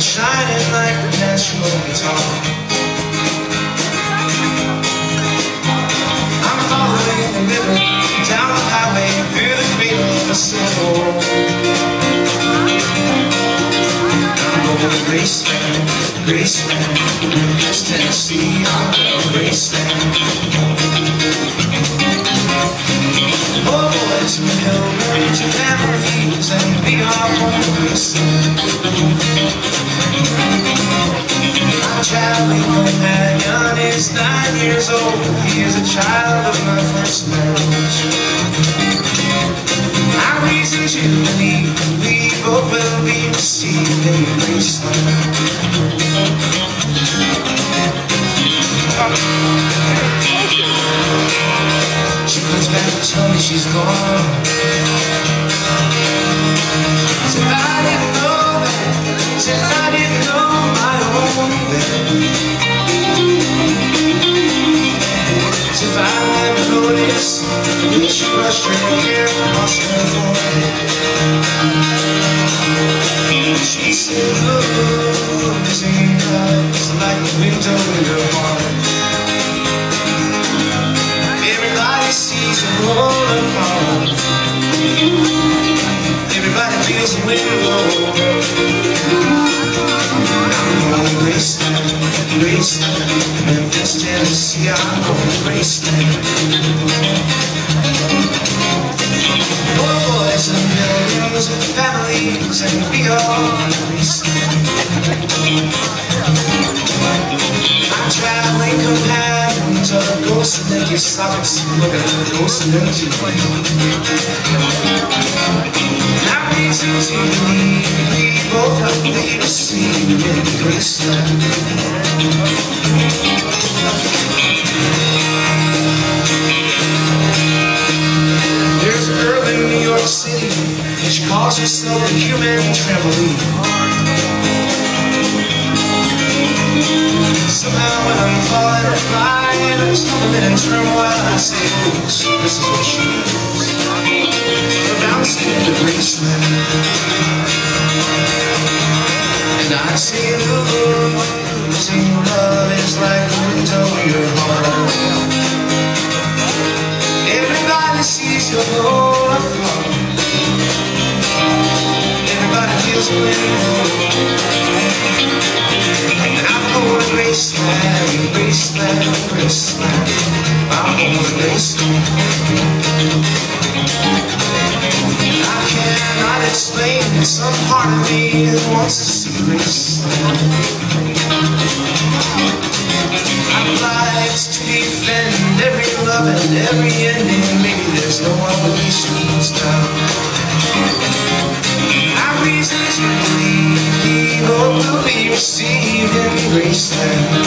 and shining like the national guitar. I'm following the river, down the highway, through the field of the snow. I'm going to Graceland, Graceland, it's Tennessee, I'm going to Graceland. Oh, boys from the hill, raise your families and be our own Graceland. My traveling companion is 9 years old. He is a child of my first marriage. I reason to believe hope will be received in Graceland. She comes back and tells me she's gone. If I never noticed, we should rush right here across her forehead. She said, "Ooh, missing us like a window in her heart. Everybody sees the world apart. Everybody feels the wind blow." I'm going to Graceland, Graceland, Memphis, Tennessee, I'm going to Graceland. Oh, boys and millions of families, and we all Graceland. My traveling companions are the ghosts of empty socks, look at the ghosts of empty plane. Now reasons you need, we both have to see you in Graceland. There's a girl in New York City, she calls herself a human trampoline. Somehow when I'm falling or flying, I'm stumbling in turmoil, I say, "Oh, so this is what she is." We're bouncing into Graceland, and I say, "Oh, losing love is like a window in your heart. Everybody sees your whole apart. Everybody feels the wind." Graceland, Graceland, Graceland, I'm going to Graceland. I cannot explain, some part of me wants to see Graceland. I've lives to defend, every love and every ending, maybe there's no obligations now. I've reasons to believe, hope will be received in Graceland.